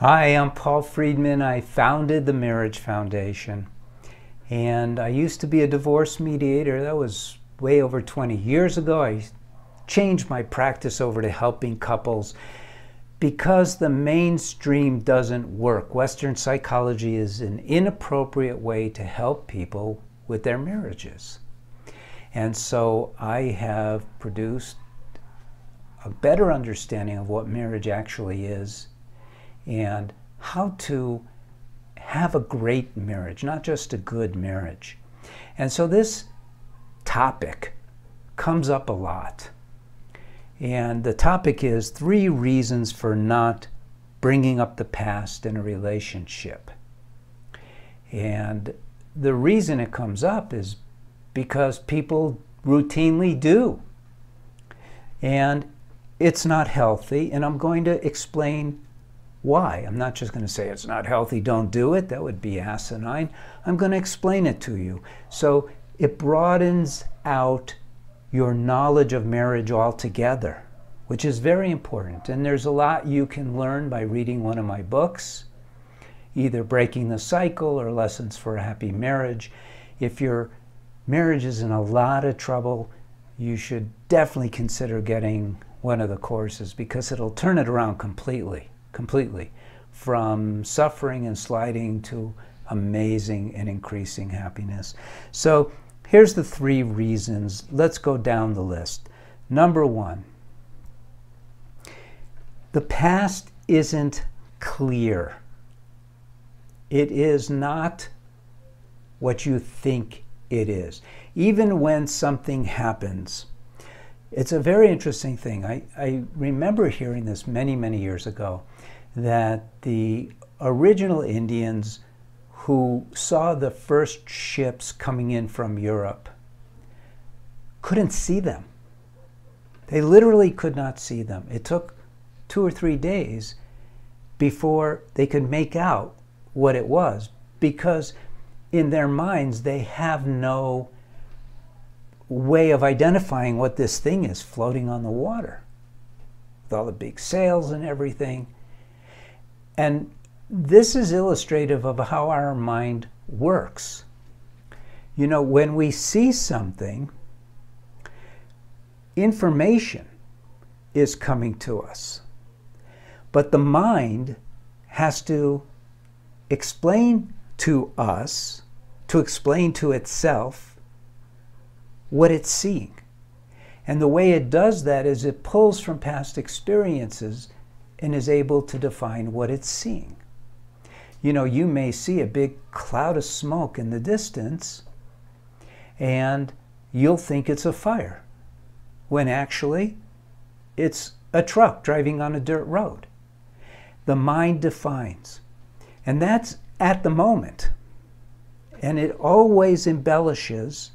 Hi, I'm Paul Friedman. I founded the Marriage Foundation, and I used to be a divorce mediator. That was way over 20 years ago. I changed my practice over to helping couples because the mainstream doesn't work. Western psychology is an inappropriate way to help people with their marriages. And so I have produced a better understanding of what marriage actually is and how to have a great marriage, not just a good marriage. And so this topic comes up a lot. And the topic is 3 reasons for not bringing up the past in a relationship. And the reason it comes up is because people routinely do. And it's not healthy, and I'm going to explain why. I'm not just going to say it's not healthy, don't do it. That would be asinine. I'm going to explain it to you. So it broadens out your knowledge of marriage altogether, which is very important. And there's a lot you can learn by reading one of my books, either Breaking the Cycle or Lessons for a Happy Marriage. If your marriage is in a lot of trouble, you should definitely consider getting one of the courses because it'll turn it around completely, from suffering and sliding to amazing and increasing happiness. So here's the 3 reasons. Let's go down the list. Number 1, the past isn't clear. It is not what you think it is. Even when something happens, it's a very interesting thing. I remember hearing this many, many years ago, that the original Indians who saw the first ships coming in from Europe couldn't see them. They literally could not see them. It took 2 or 3 days before they could make out what it was, because in their minds they have no way of identifying what this thing is floating on the water with all the big sails and everything. And this is illustrative of how our mind works. You know, when we see something, information is coming to us, but the mind has to explain to us, to explain to itself what it's seeing. And the way it does that is it pulls from past experiences and is able to define what it's seeing. You know, you may see a big cloud of smoke in the distance and you'll think it's a fire, when actually it's a truck driving on a dirt road. The mind defines, and that's at the moment. And it always embellishes.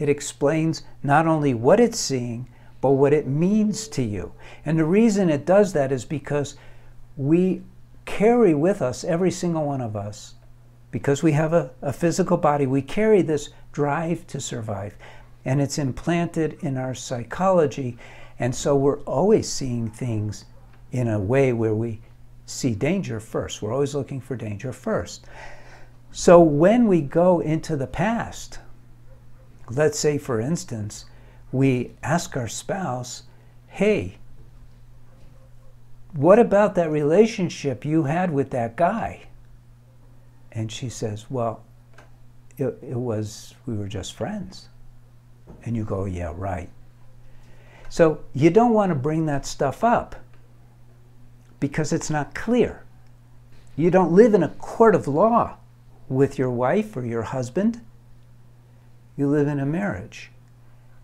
It explains not only what it's seeing, but what it means to you. And the reason it does that is because we carry with us, every single one of us, because we have a physical body, we carry this drive to survive. And it's implanted in our psychology. And so we're always seeing things in a way where we see danger first. We're always looking for danger first. So when we go into the past, let's say, for instance, we ask our spouse, hey, what about that relationship you had with that guy? And she says, well, we were just friends. And you go, yeah, right. So you don't want to bring that stuff up because it's not clear. You don't live in a court of law with your wife or your husband. You live in a marriage.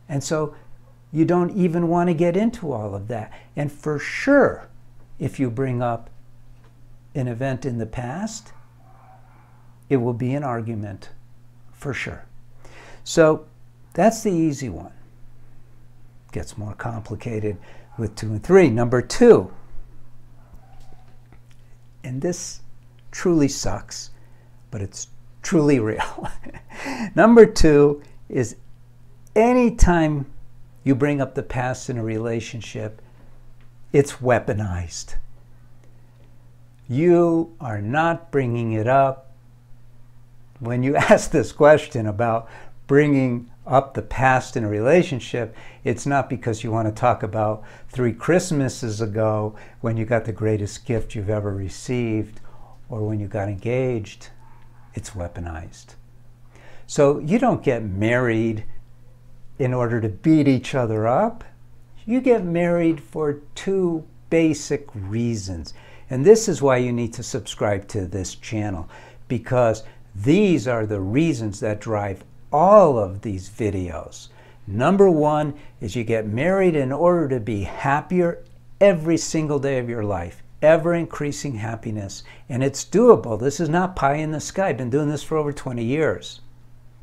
And so you don't even want to get into all of that. And for sure, if you bring up an event in the past, it will be an argument, for sure. So that's the easy one. Gets more complicated with 2 and 3. Number 2, and this truly sucks, but it's truly real. Number 2 is, anytime you bring up the past in a relationship, it's weaponized. You are not bringing it up. When you ask this question about bringing up the past in a relationship, it's not because you want to talk about 3 Christmases ago when you got the greatest gift you've ever received or when you got engaged. It's weaponized. So you don't get married in order to beat each other up. You get married for 2 basic reasons. And this is why you need to subscribe to this channel, because these are the reasons that drive all of these videos. Number 1 is you get married in order to be happier every single day of your life, ever increasing happiness. And it's doable. This is not pie in the sky. I've been doing this for over 20 years.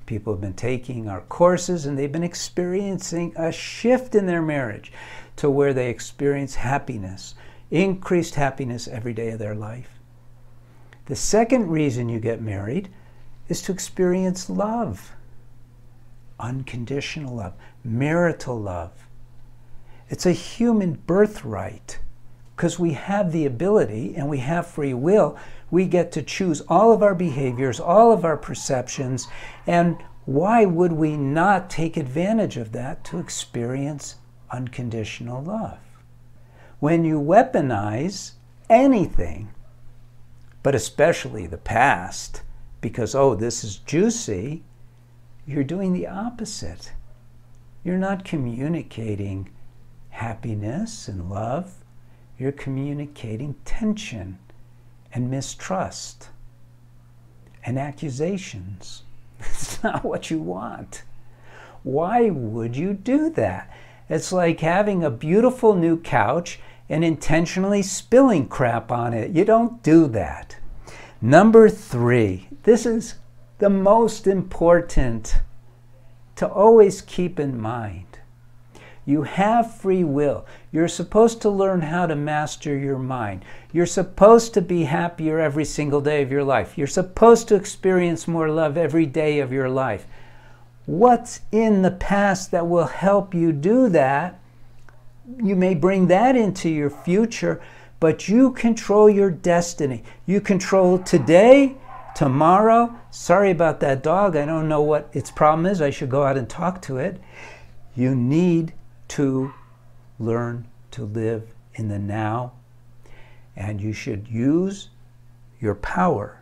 People have been taking our courses and they've been experiencing a shift in their marriage to where they experience happiness, increased happiness every day of their life. The second reason you get married is to experience love. Unconditional love, marital love. It's a human birthright because we have the ability and we have free will. We get to choose all of our behaviors, all of our perceptions, and why would we not take advantage of that to experience unconditional love? When you weaponize anything, but especially the past, because, oh, this is juicy, you're doing the opposite. You're not communicating happiness and love. You're communicating tension and mistrust and accusations. It's not what you want. Why would you do that? It's like having a beautiful new couch and intentionally spilling crap on it. You don't do that. Number 3, this is the most important to always keep in mind. You have free will. You're supposed to learn how to master your mind. You're supposed to be happier every single day of your life. You're supposed to experience more love every day of your life. What's in the past that will help you do that? You may bring that into your future, but you control your destiny. You control today, tomorrow. Sorry about that dog. I don't know what its problem is. I should go out and talk to it. You need to learn to live in the now, and you should use your power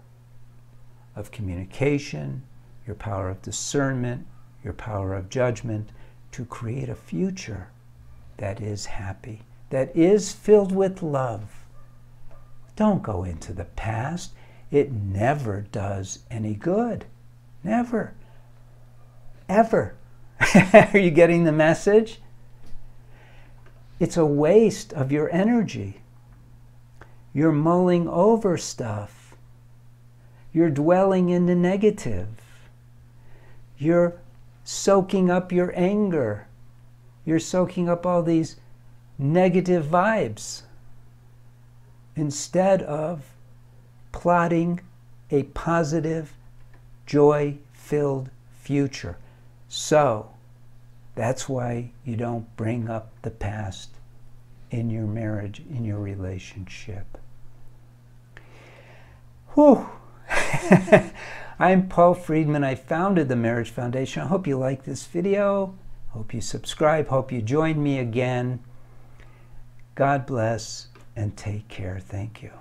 of communication, your power of discernment, your power of judgment to create a future that is happy, that is filled with love. Don't go into the past. It never does any good. Never. Ever. Are you getting the message? It's a waste of your energy. You're mulling over stuff. You're dwelling in the negative. You're soaking up your anger. You're soaking up all these negative vibes instead of plotting a positive, joy-filled future. So that's why you don't bring up the past in your marriage, in your relationship. Whew. I'm Paul Friedman. I founded the Marriage Foundation. I hope you like this video. Hope you subscribe. Hope you join me again. God bless and take care. Thank you.